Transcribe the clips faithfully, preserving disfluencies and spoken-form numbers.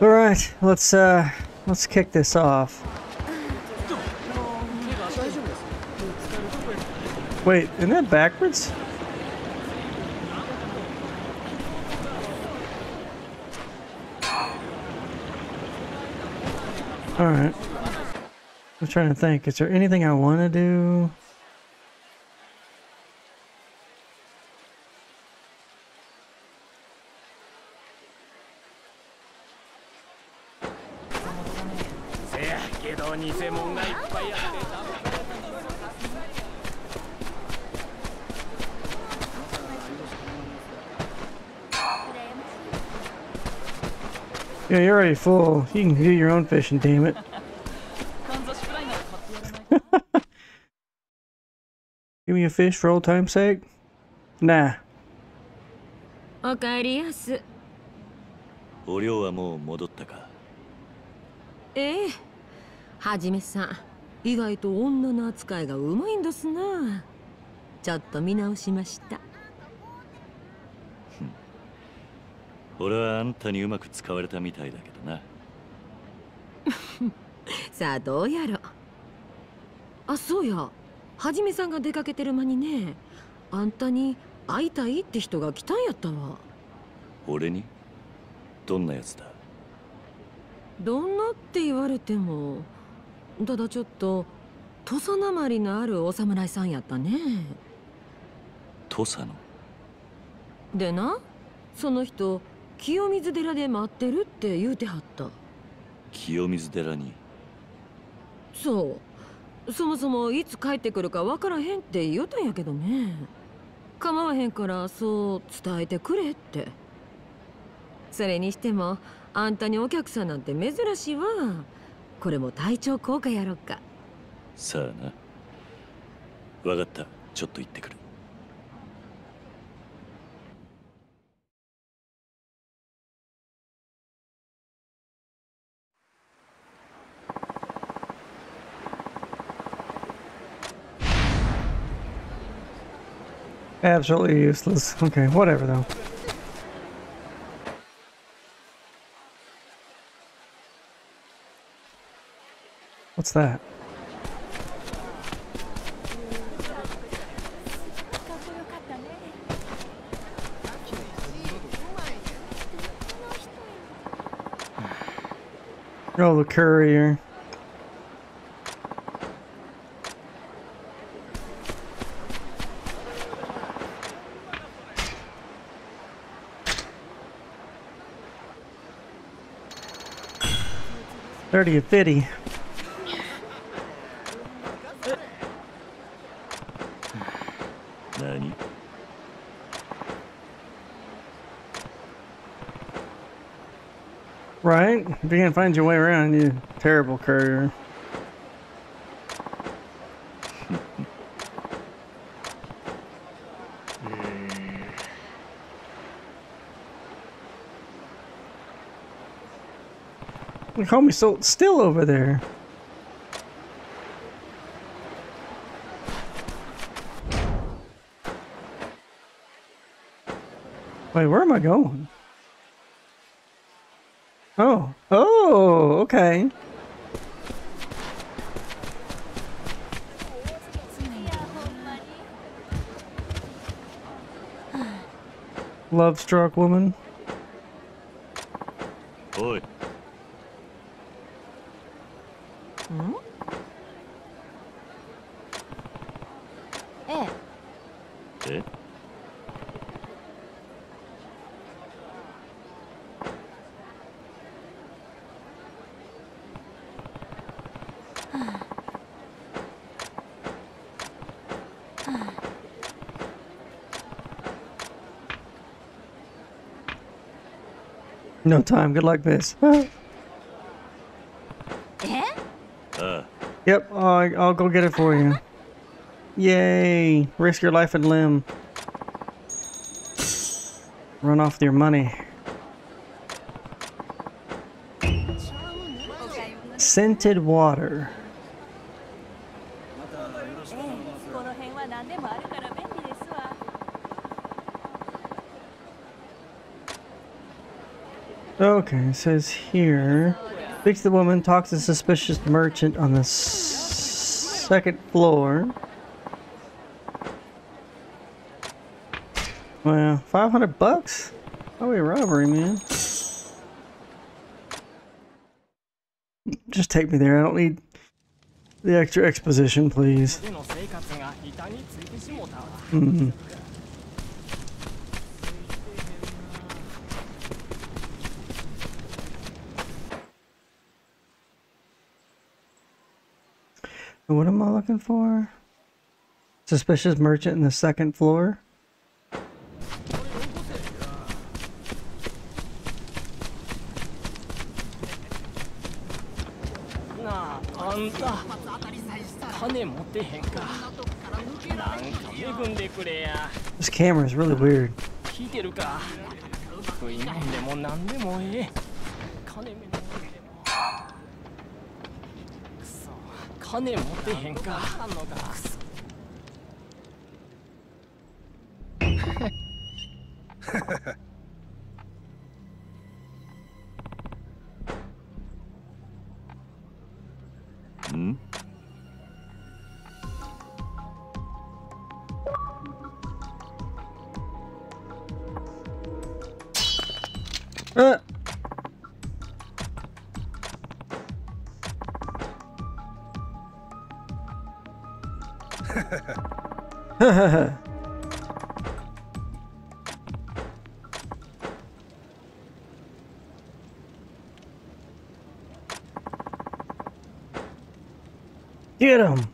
All right, let's uh, let's kick this off. Wait, isn't that backwards? All right. I'm trying to think. Is there anything I want to do? Yeah, you're already full. You can do your own fishing, damn it. Give me a fish for old time's sake? Nah. Okaeriyasu. Oryo wa mou modotta ka? Eh. Hajime-san, igaito onna no atsukai ga umai n desu na. Chotto minaoshimashita. 俺はあんたにうまく使われたみたいだけどな。さあどうやろ。あ、そうや。はじめさんが出かけてる間にね、あんたに会いたいって人が来たんやったわ。俺に？どんなやつだ？どんなって言われても、ただちょっと土佐なまりのあるお侍さんやったね。土佐の？でな、その人。 清水寺で待ってるって言うてはった。清水寺に？そう、そもそもいつ帰ってくるか分からへんって言うたんやけどね、構わへんからそう伝えてくれって。それにしてもあんたにお客さんなんて珍しいわ。これも体調効果やろっか。さあな、分かった、ちょっと行ってくる。 Absolutely useless. Okay, whatever though. What's that? Oh, the courier. thirty or fifty. Nani? Right? If you can't find your way around, you're a terrible courier. Homie's so still over there. Wait, where am I going? Oh, oh, okay. Love-struck woman. Boy. No time, good luck, miss. uh. Yep, oh, I'll go get it for you. Yay! Risk your life and limb. Run off with your money. Scented water. Okay, it says here, fix the woman, talks to suspicious merchant on the s second floor. Well, five hundred bucks? Highway robbery, man. Just take me there. I don't need the extra exposition, please. Mm-hmm. What am I looking for? Suspicious merchant in the second floor? This camera is really weird. Hmm? Uh. Get him.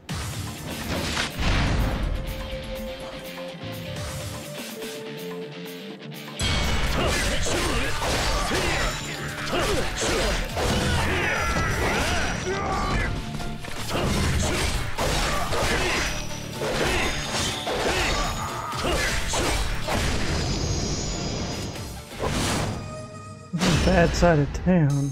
Bad side of town.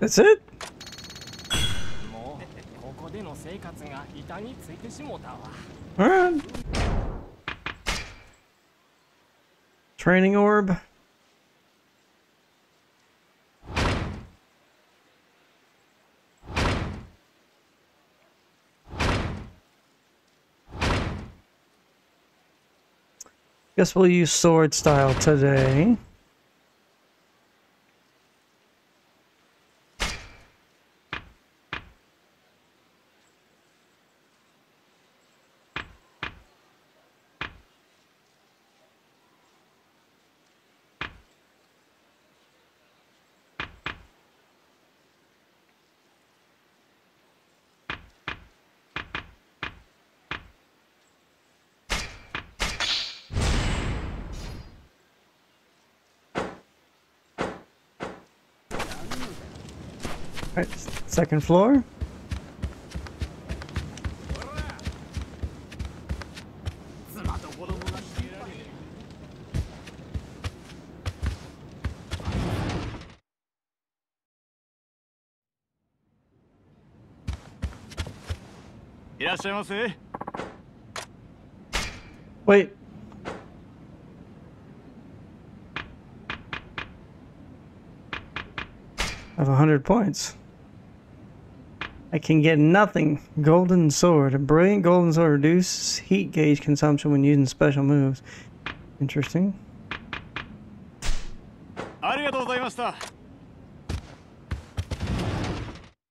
That's it? Alright. Training orb. Guess we'll use sword style today. Alright, second floor. Wait. I have a hundred points. I can get nothing. Golden sword. A brilliant golden sword reduces heat gauge consumption when using special moves. Interesting. Okay, I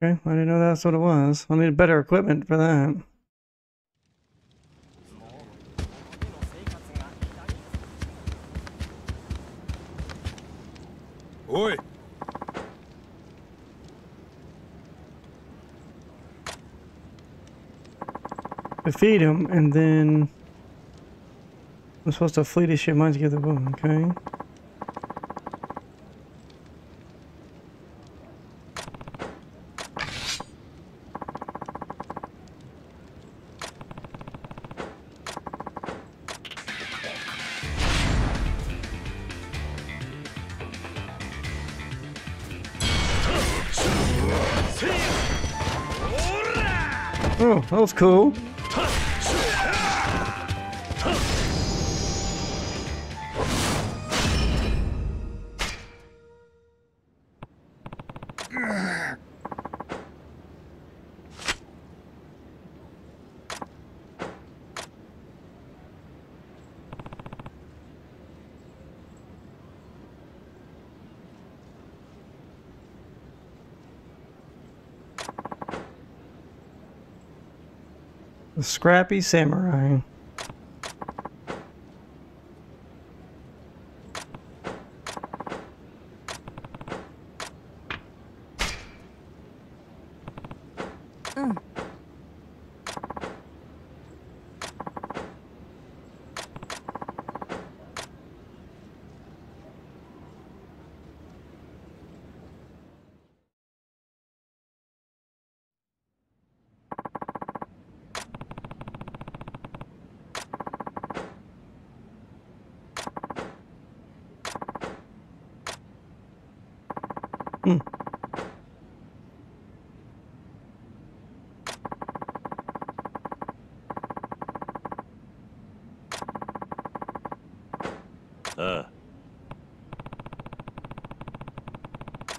didn't know that's what it was. I'll need better equipment for that. Oi. Defeat him, and then I'm supposed to flee this shit mine to get the woman, okay? Oh, that was cool. The Scrappy Samurai. Mm. Hmm. Uh.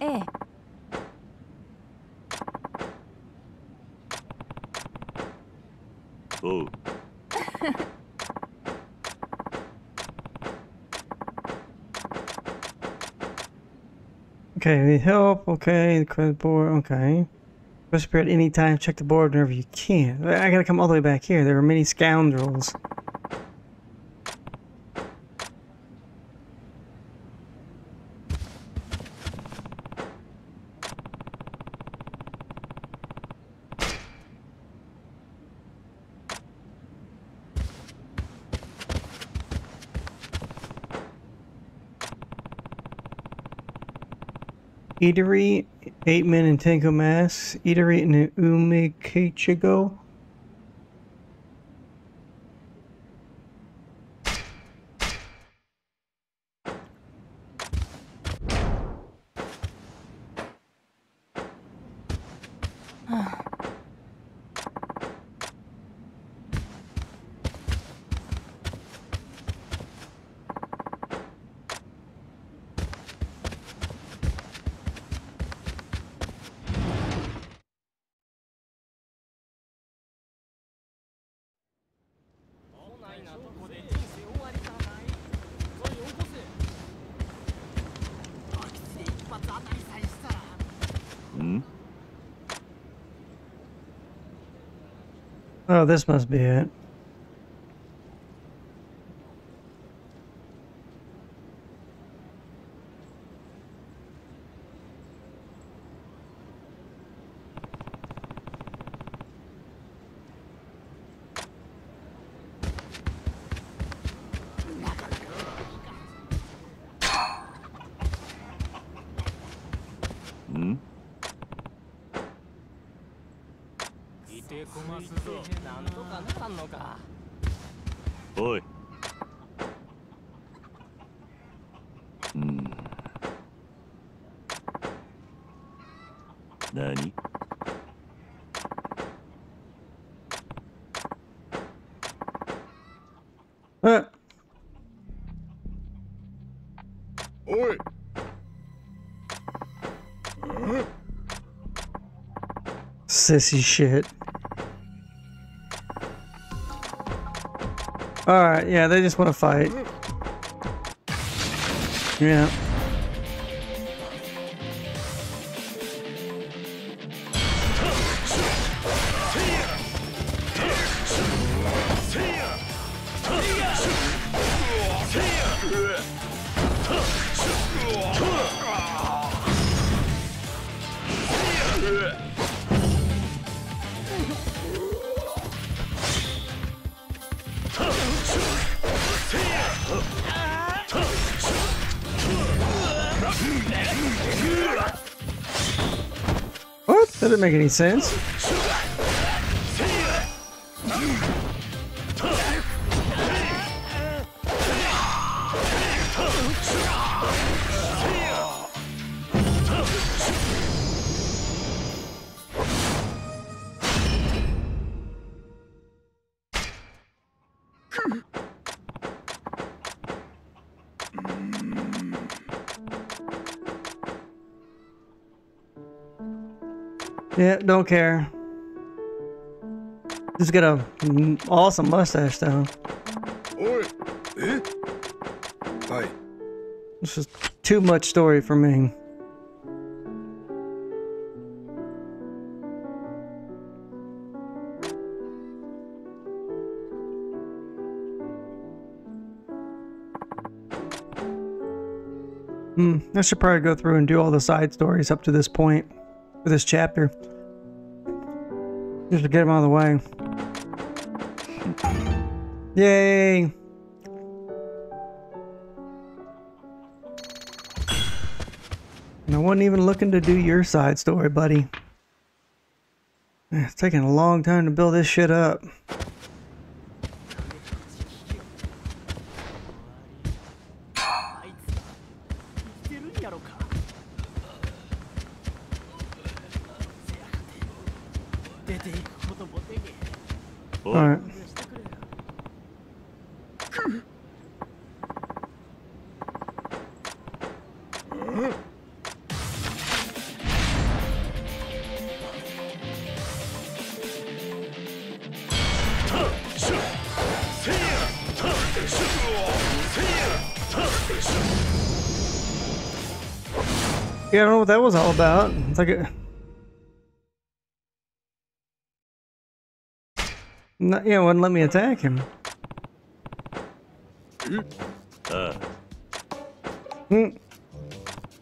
Eh. Oh. Okay, need help, okay, the credit board, okay. Best appear at any time, check the board whenever you can. I gotta come all the way back here, there are many scoundrels. Eatery, eight men in Tango Mass, Eatery in Umekichigo. Oh, this must be it. Hmm? Oi. Hmm. Nani? Uh. Oi. Uh. Sissy shit. Alright, yeah, they just want to fight. Yeah. What? That didn't make any sense. Yeah, don't care. He's got a awesome mustache though. This is too much story for me. Hmm, I should probably go through and do all the side stories up to this point for this chapter. Just to get them out of the way. Yay! And I wasn't even looking to do your side story, buddy. It's taking a long time to build this shit up. Alright. Yeah, I don't know what that was all about. It's like a... No, yeah, wouldn't let me attack him. Uh. Mm.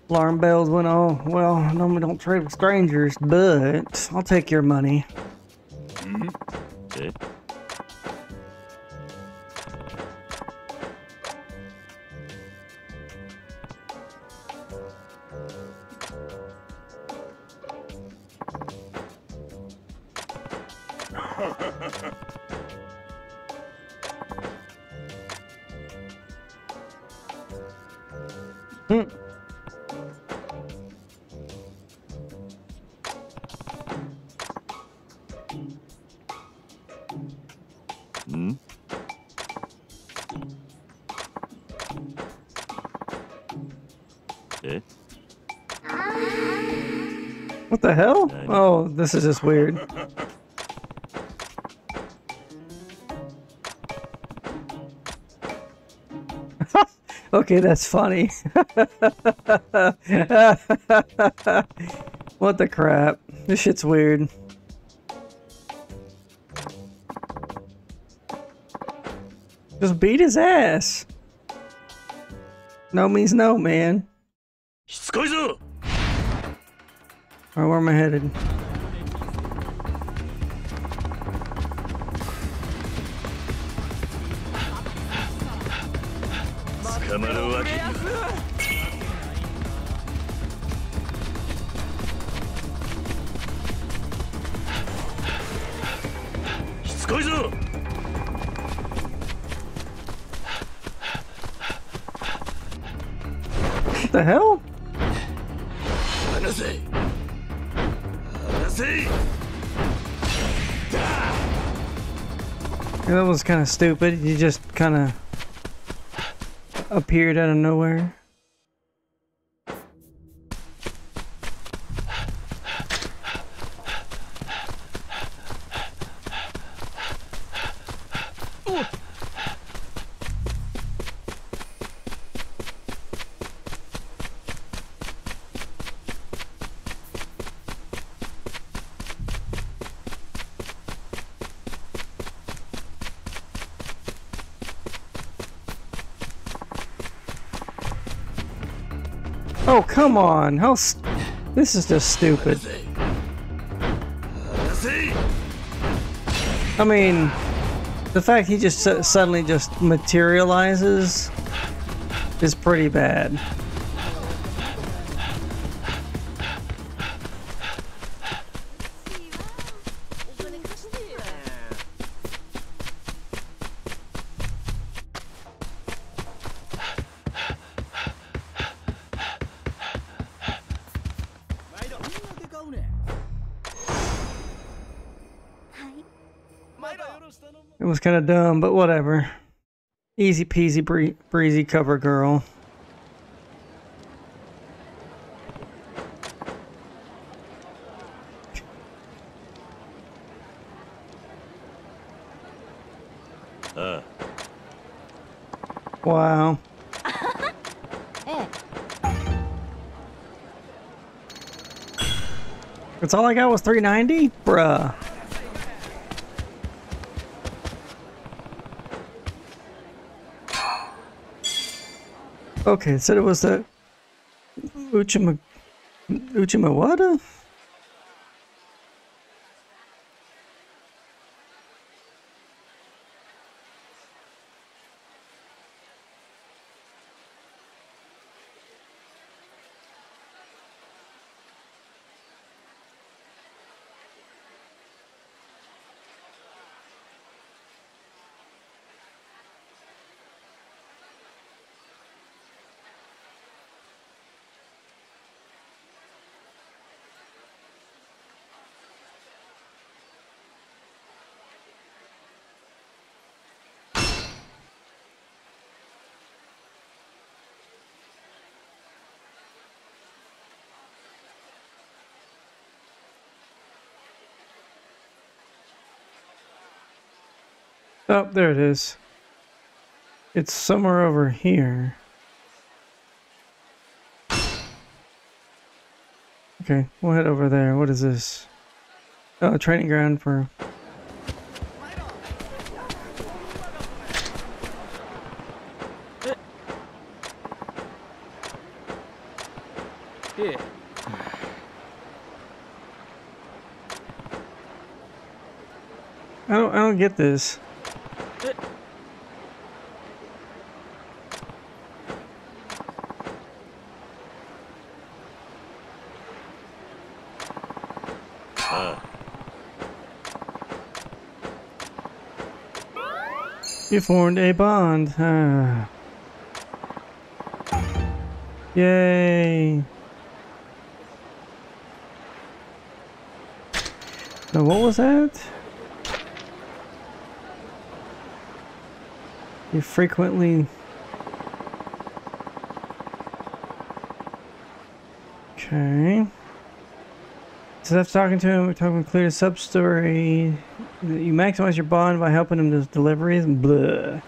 Alarm bells went off. Well, normally don't trade with strangers, but I'll take your money. Mm-hmm. Okay. Hmm? Eh? What the hell? Oh, this is just weird. Okay, that's funny. What the crap? This shit's weird. Just beat his ass. No means no, man. Alright, where am I headed? What the hell? Yeah, that was kind of stupid. You just kind of appeared out of nowhere. Oh, come on. How st- this is just stupid. I mean, the fact he just s suddenly just materializes is pretty bad. It was kind of dumb, but whatever. Easy peasy bree breezy cover girl. Uh. Wow. That's all I got was three ninety? Bruh. Okay, it said it was the Uchima Uchimawada? Oh, there it is. It's somewhere over here. Okay, we'll head over there. What is this? Oh, a training ground for... I don't, I don't get this. You formed a bond. Ah. Yay. Now what was that? You frequently... Okay. So that's talking to him, we're talking clear sub-story. You maximize your bond by helping him with deliveries. Bleh.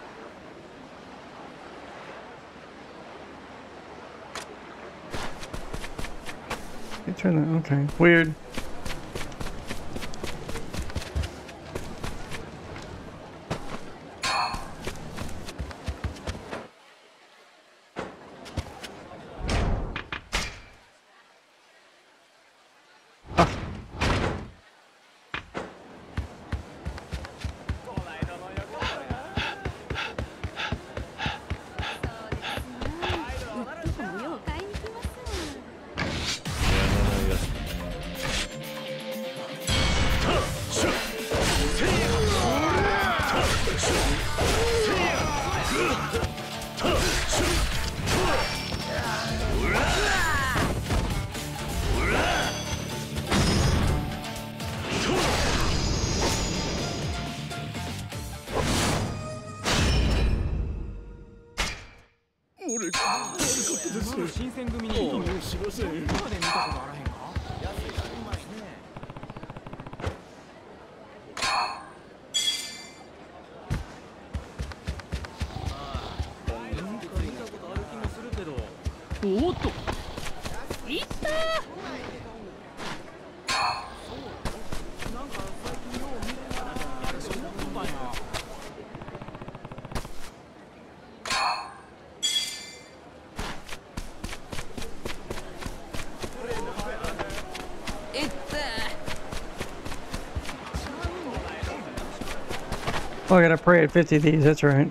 You turn that. Okay. Weird. Oh, I gotta pray at fifty of these, that's right.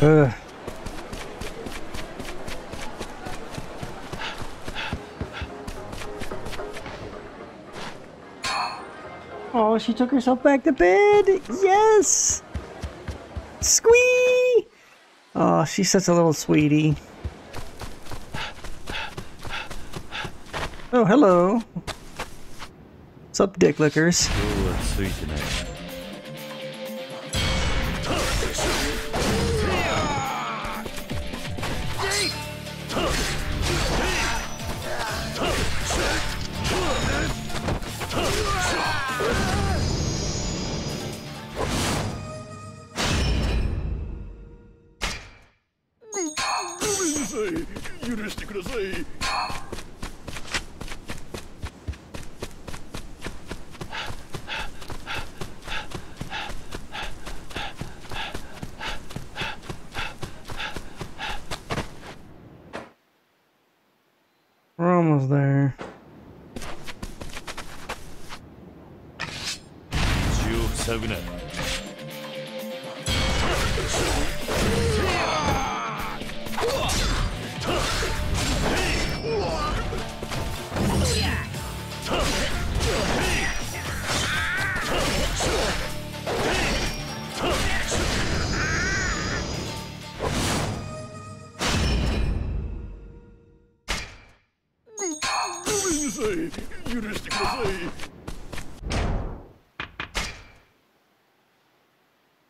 Ugh. Oh, she took herself back to bed! Yes! Squee! Oh, she's such a little sweetie. Oh, hello. What's up, dick lickers? say.許してください。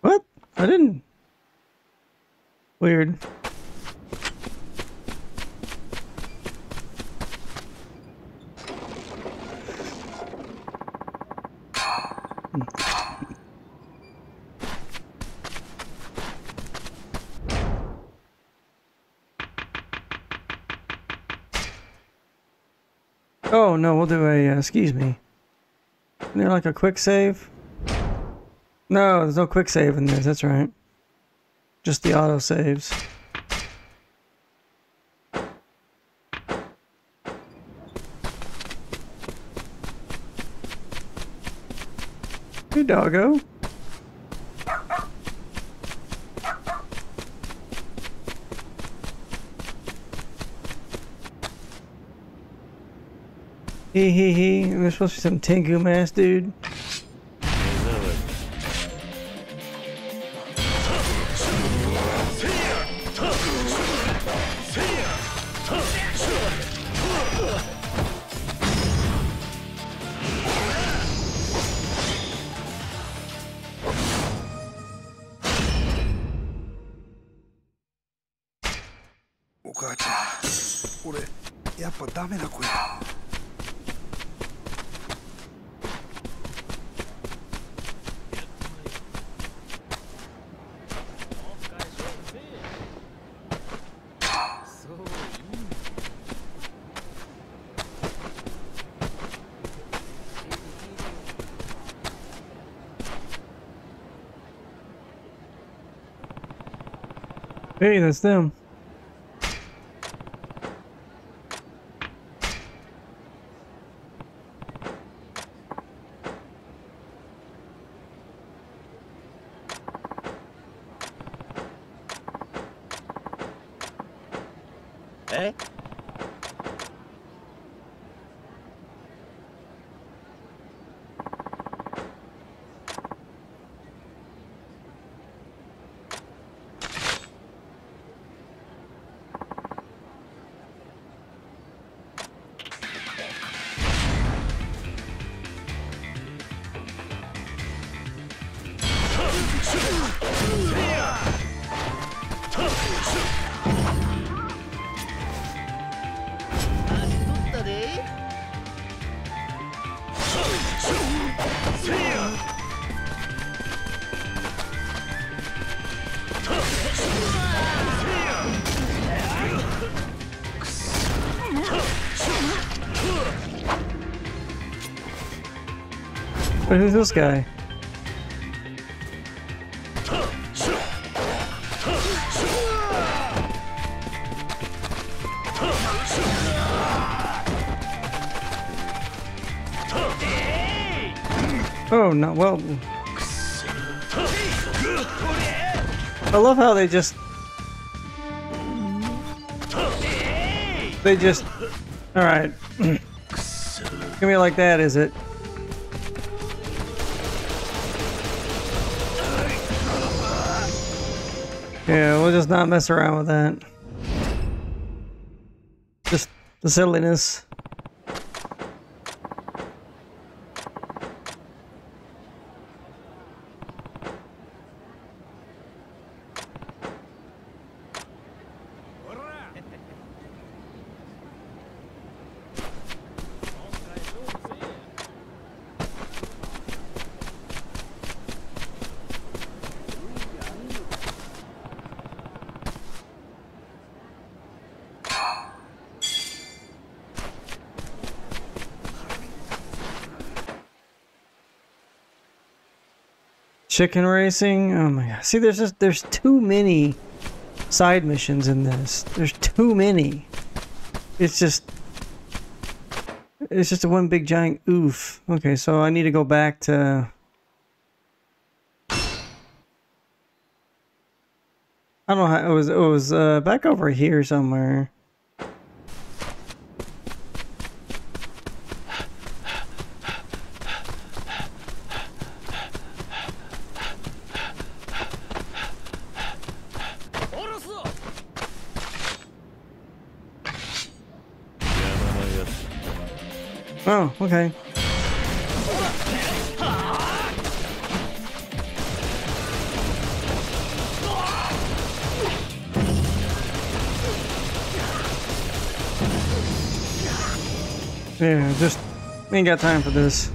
What? I didn't. Weird. Oh no, we'll do a, uh, excuse me. Isn't there like a quick save? No, there's no quick save in this, that's right. Just the auto saves. Hey doggo. Hee hee hee, there's supposed to be some Tengu ass dude. Hey, that's them. Eh? But who's this guy? Oh, no, well... I love how they just... They just... Alright. Give me like that, is it? Yeah, we'll just not mess around with that. Just the silliness. Chicken racing? Oh my god. See, there's just, there's too many side missions in this. There's too many. It's just... It's just a one big giant oof. Okay, so I need to go back to... I don't know how... It was, it was uh, back over here somewhere. Oh, okay. Yeah, just ain't got time for this.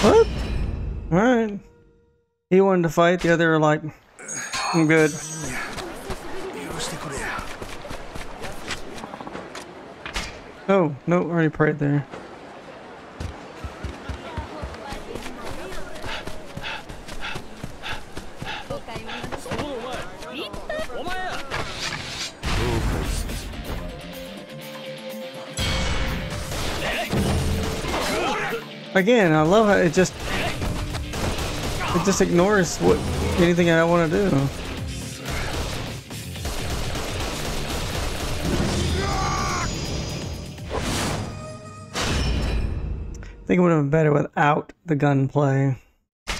What? Alright. He wanted to fight, the other were like, I'm good. Oh, no, already prayed there. Again, I love how it just it just ignores what anything I want to do. I think it would have been better without the gunplay. God,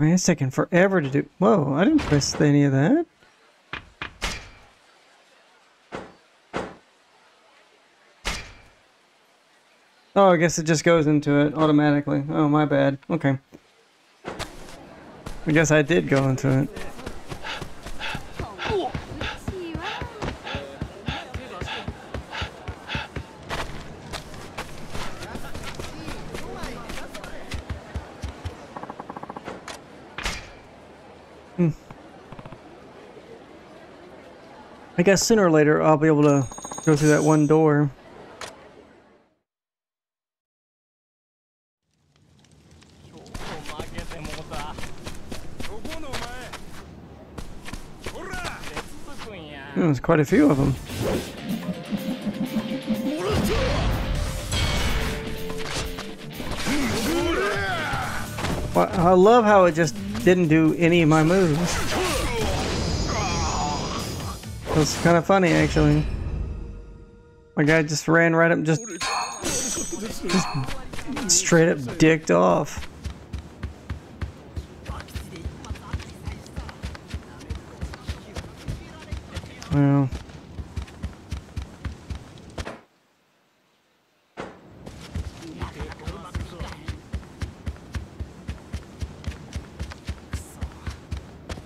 man, it's taking forever to do. Whoa, I didn't press any of that. Oh, I guess it just goes into it automatically. Oh, my bad. Okay. I guess I did go into it. Hmm. I guess sooner or later I'll be able to go through that one door. There's quite a few of them. Well, I love how it just didn't do any of my moves. It's kind of funny, actually. My guy just ran right up, just, just straight up dicked off. Well.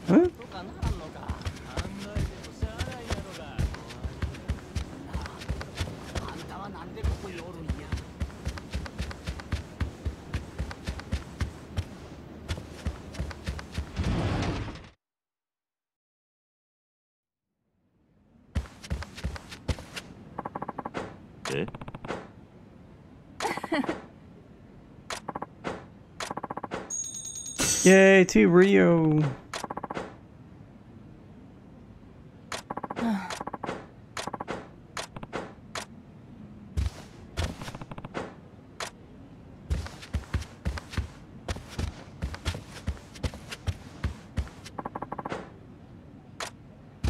Huh? Yay, to Rio.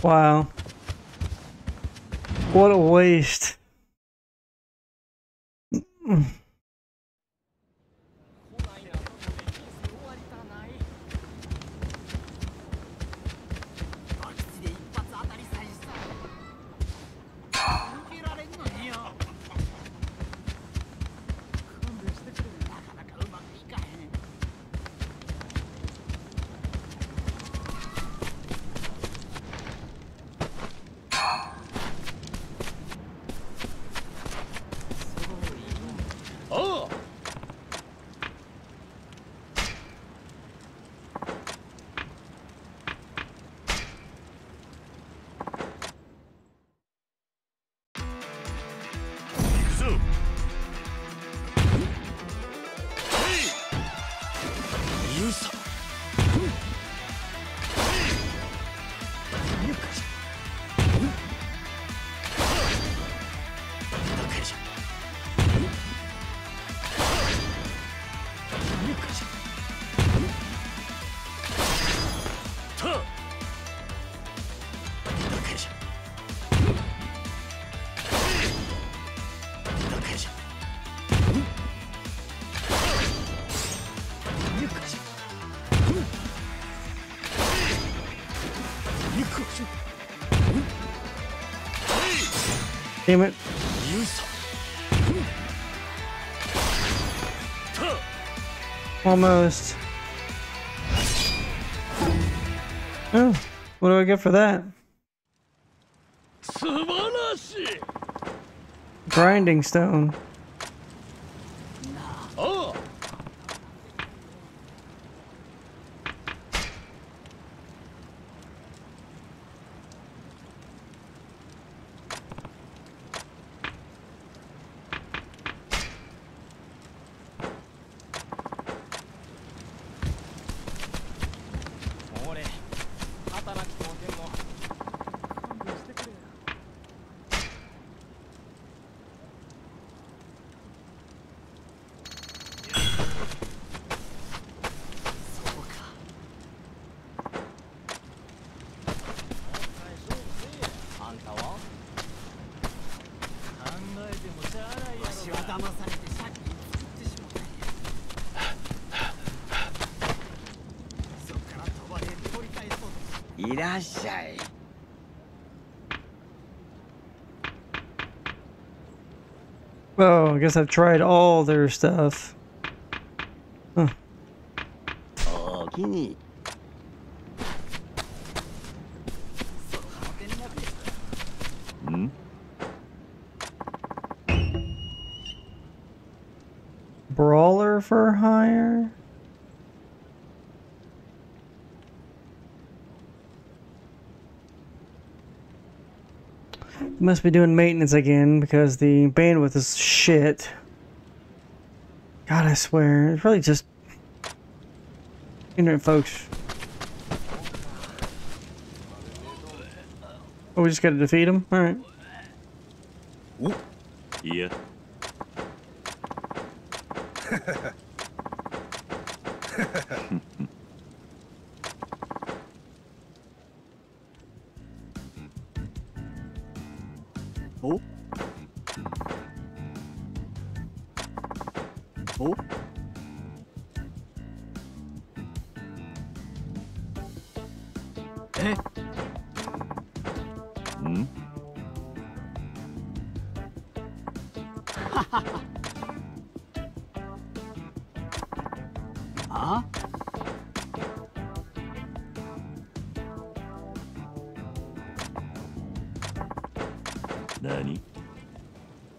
Wow. What a waste. Damn it. Almost. Oh, what do I get for that? Grinding stone. Well, I guess I've tried all their stuff. Huh. Oh, Kini. Hmm? Brawler for hire? Must be doing maintenance again because the bandwidth is shit. God, I swear. It's really just internet folks. Oh, we just gotta defeat them? Alright. Yeah. Oh. Oh. Eh. Hmm. Ah.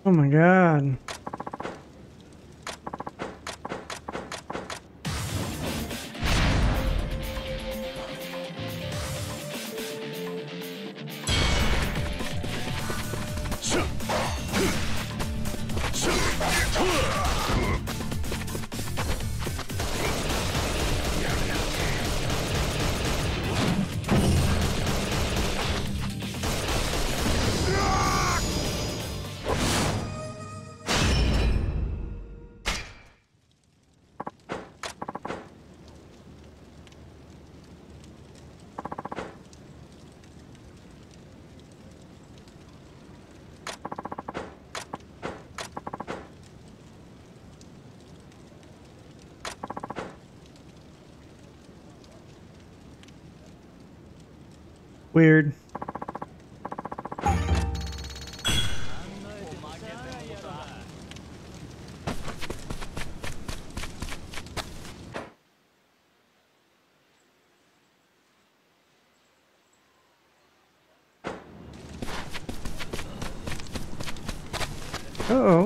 Oh my god. Weird. Uh-oh,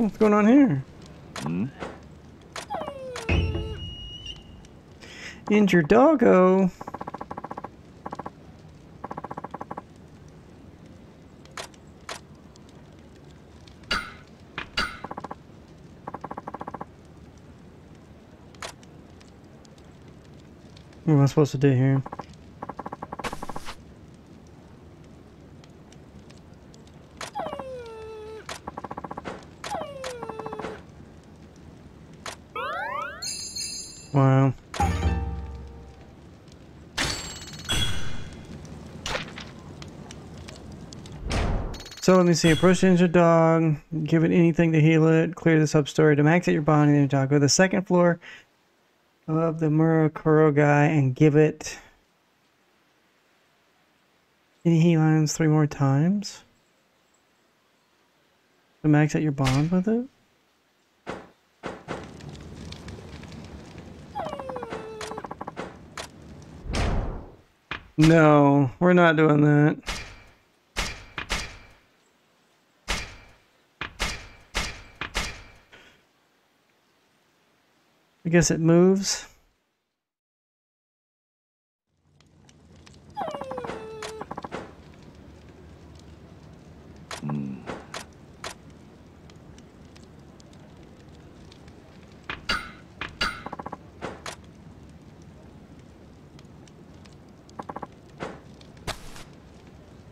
what's going on here? Hmm? Injured doggo. What am I supposed to do here? Wow. So let me see, approach injured dog, give it anything to heal it, clear the substory to max out your bonding and dog. Go to the second floor of the Murakuro guy and give it any heal items three more times to max out your bond with it. No, we're not doing that. I guess it moves. Mm.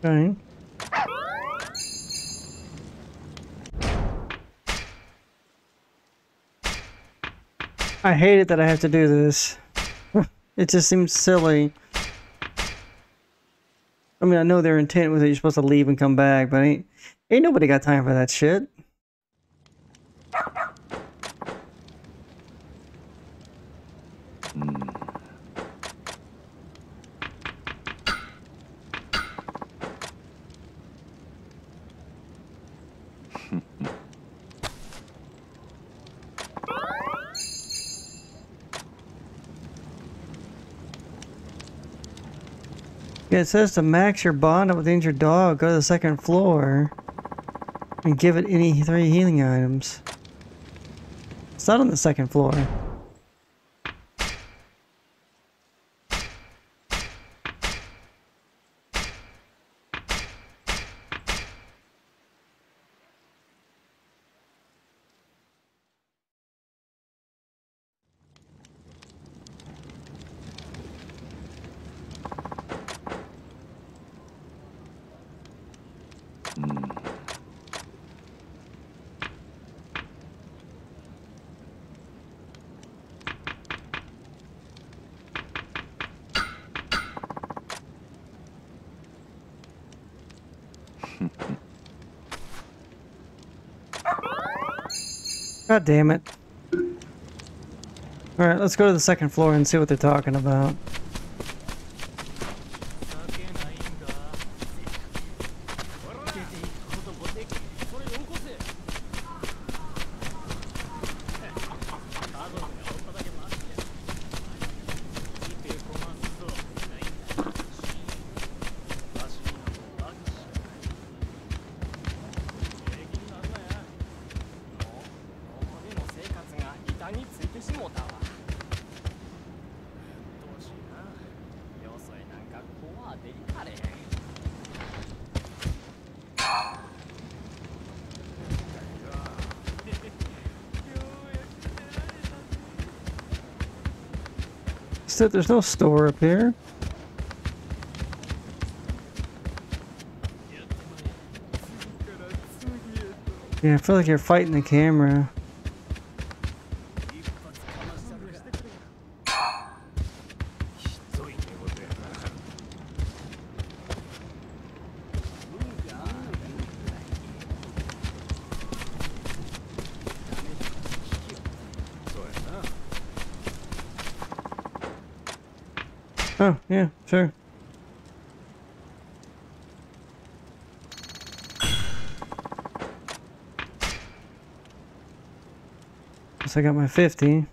Okay. I hate it that I have to do this. It just seems silly. I mean, I know their intent was that you're supposed to leave and come back, but ain't, ain't nobody got time for that shit. Yeah, it says to max your bond up with the injured dog, go to the second floor, and give it any three healing items. It's not on the second floor. God damn it. Alright, let's go to the second floor and see what they're talking about. There's no store up here. Yeah, I feel like you're fighting the camera. Oh, yeah, sure. Guess I got my fifty.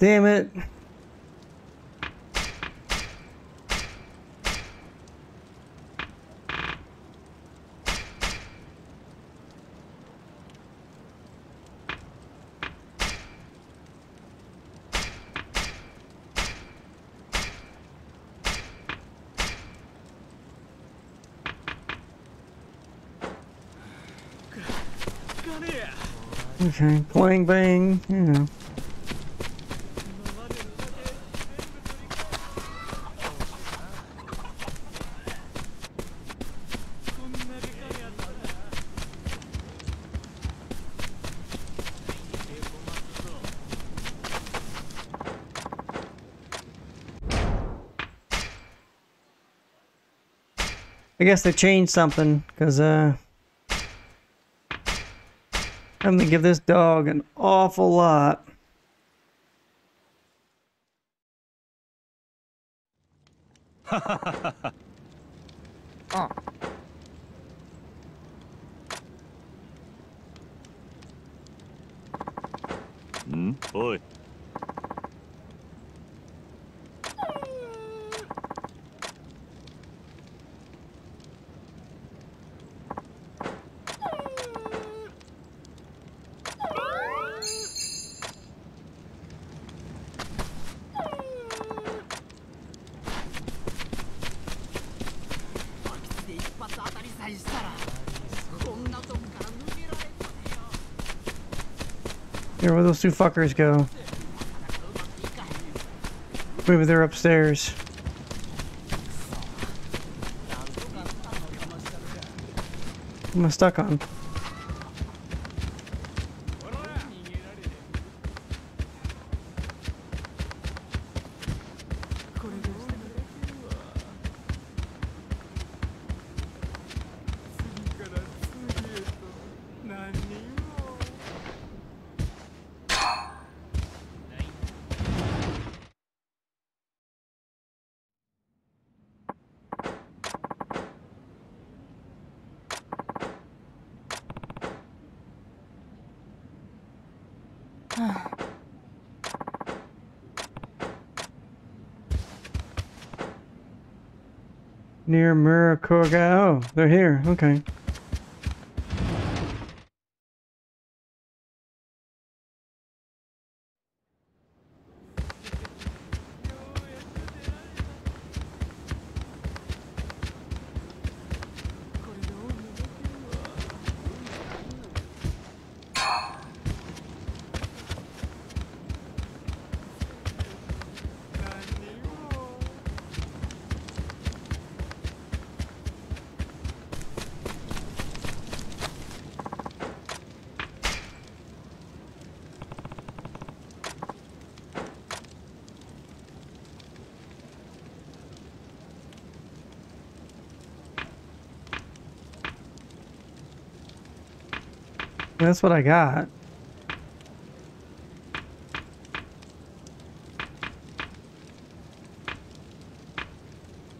Damn it. Okay, bling bling, you know. I guess they changed something, because uh, I'm gonna give this dog an awful lot. Oh. Mm, boy. Here, where those two fuckers go? Maybe they're upstairs. What am I stuck on? Near Murakoga. Oh, they're here. Okay. That's what I got.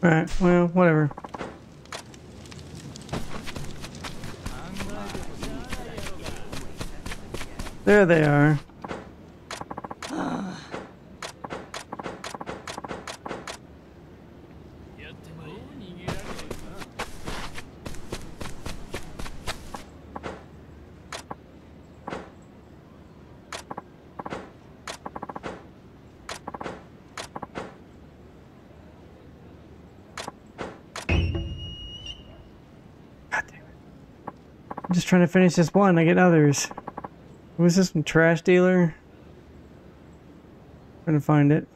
All right, well, whatever. There they are. Just trying to finish this one, I get others. What was this, some trash dealer? Trying to find it.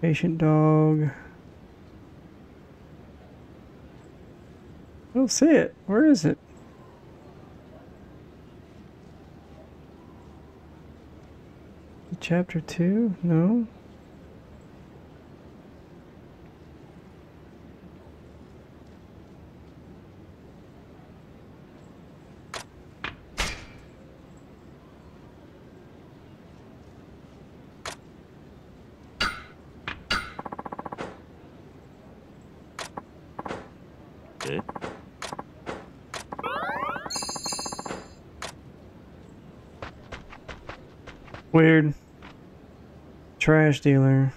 Patient dog. I don't see it. Where is it? Chapter two? No. Weird. Trash dealer.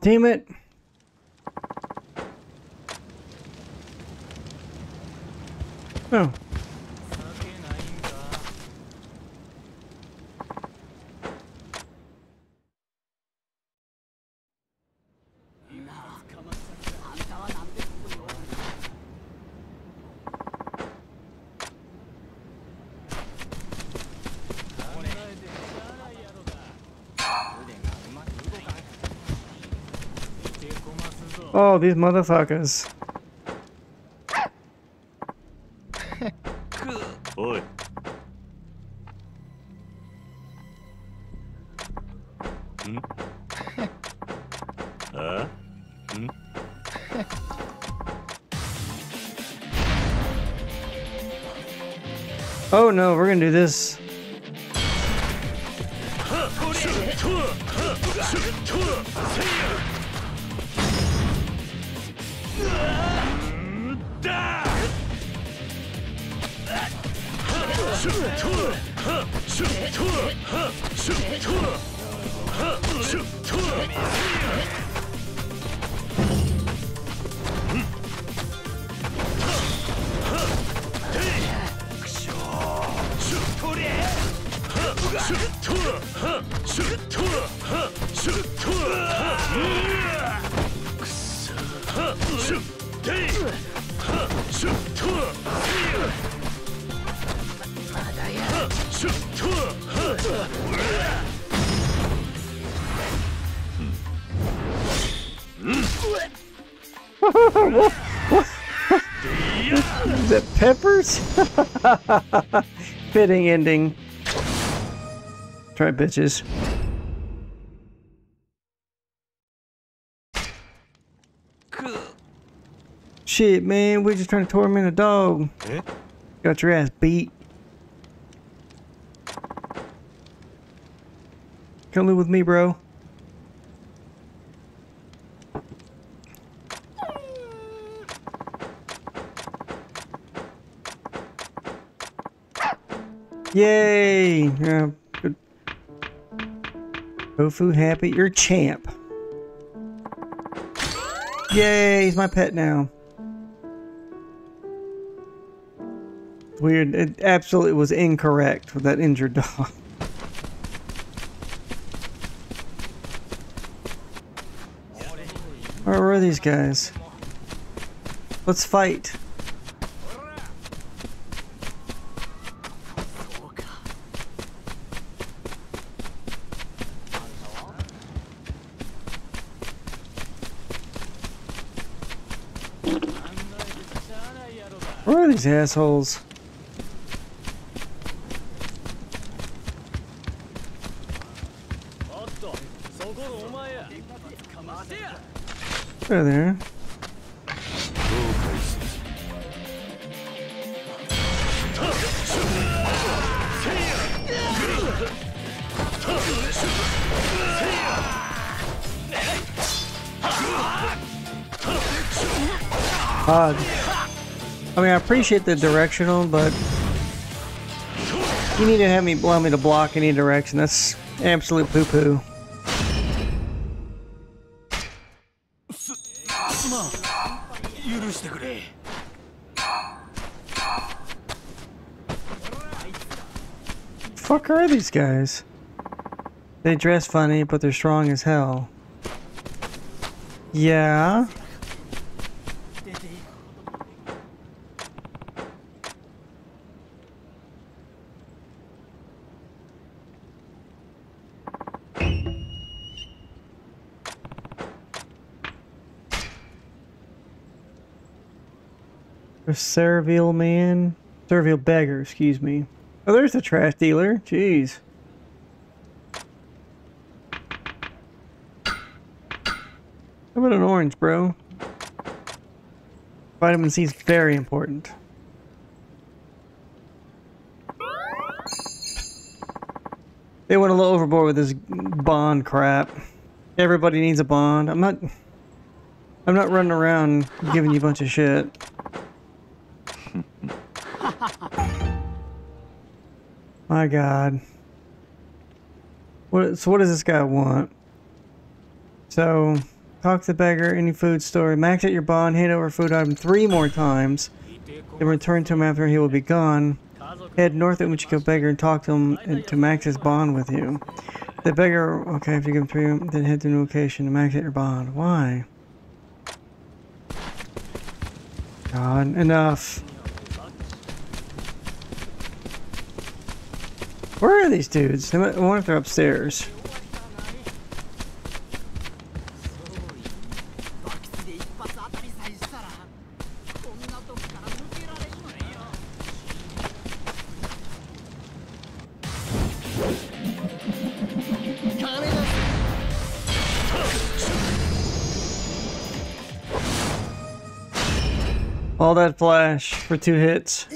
damn it. Oh. Oh, these motherfuckers. Boy. Hmm? Uh? Hmm? Oh no, we're gonna do this. The peppers? Fitting ending. Try bitches. Shit, man, we're just trying to torment a dog. Eh? Got your ass beat. Come live with me, bro. Yay! Uh, good. Tofu happy. You're champ. Yay! He's my pet now. Weird. It absolutely was incorrect with that injured dog. Where were these guys? Let's fight. Where are these assholes? They're there. Odd. I mean, I appreciate the directional, but you need to have me allow me to block any direction. That's absolute poo-poo. Fuck are these guys? They dress funny, but they're strong as hell. Yeah. A servile man, servile beggar, excuse me. Oh, there's the trash dealer. Jeez. How about an orange, bro? Vitamin C is very important. They went a little overboard with this bond crap. Everybody needs a bond. I'm not. I'm not running around giving you a bunch of shit. My God. What, so what does this guy want? So Talk to the beggar in the food store. Max out your bond. Hand over food item three more times. Then return to him after he will be gone. Head north at Michiko Beggar and talk to him and to max his bond with you. The beggar... Okay, if you give him three, then head to a new location to max out your bond. Why? God, enough. Where are these dudes? I wonder if they're upstairs. All that flash for two hits.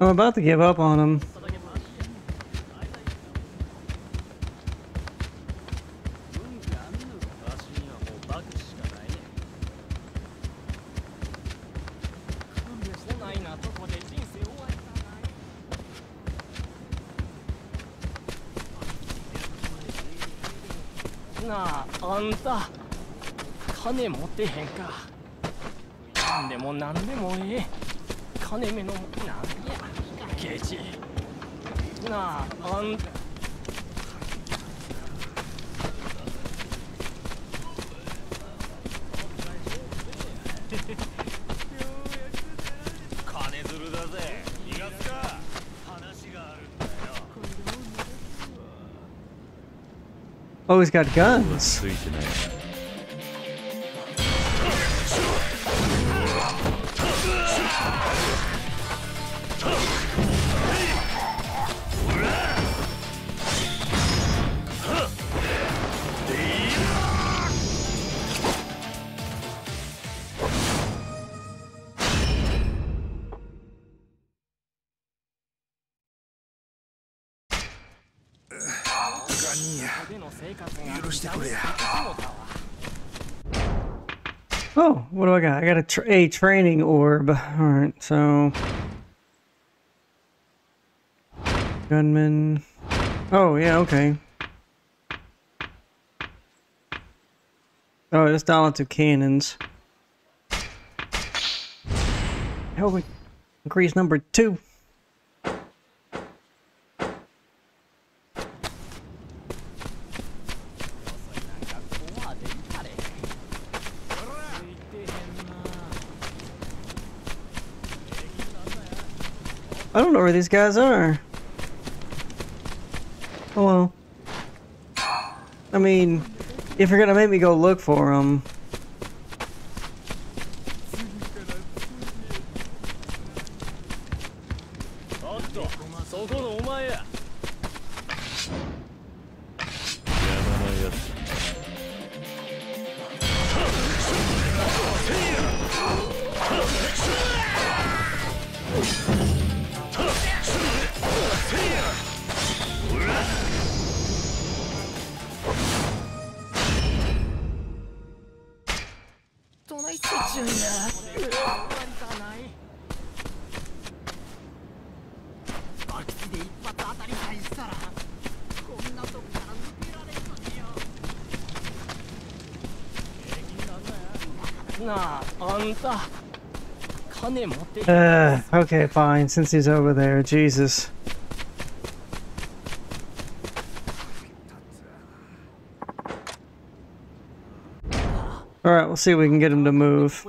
I'm about to give up on him. Nah, on. Oh, he's got guns. Oh, what do I got? I got a, tra a training orb. Alright, so... Gunman... Oh, yeah, okay. Oh, just down to cannons. Help me. Increase number two. I don't know where these guys are. Oh well. I mean, if you're gonna make me go look for them. Uh, okay, fine, since he's over there, Jesus. Alright, we'll see if we can get him to move.